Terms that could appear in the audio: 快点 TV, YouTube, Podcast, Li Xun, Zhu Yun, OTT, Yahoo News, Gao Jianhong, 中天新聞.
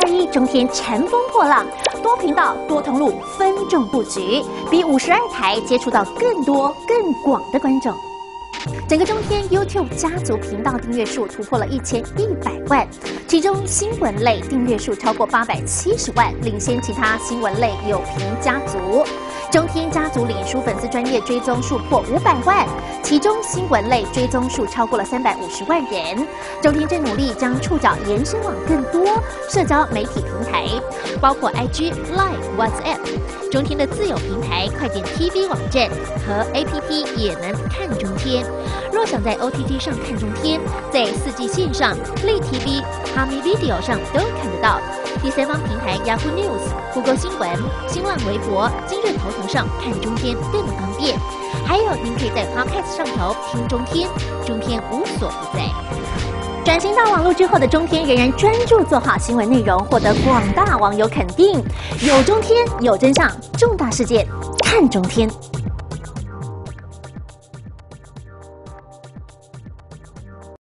3-2-1中天乘风破浪，多频道多通路分众布局，比52台接触到更多更广的观众。整个中天 YouTube 家族频道订阅数突破了1100万，其中新闻类订阅数超过870万，领先其他新闻类有评家族。中天家族脸书粉丝专业追踪数破500万，其中新闻类追踪数超过了350万人。中天正努力将触角延伸往更多社交媒体平台，包括 IG、Line、WhatsApp。中天的自有平台快点 TV 网站和 APP 也能看中天。若想在 OTT 上看中天，在4G 线上、Play TV、Hami Video 上都看得到。第三方平台 Yahoo News、谷歌新闻、新浪微博、今日头条上看中天更方便。还有，您可以在 Podcast 上头听中天，中天无所不在。转型到网络之后的中天，仍然专注做好新闻内容，获得广大网友肯定。有中天，有真相，重大事件看中天。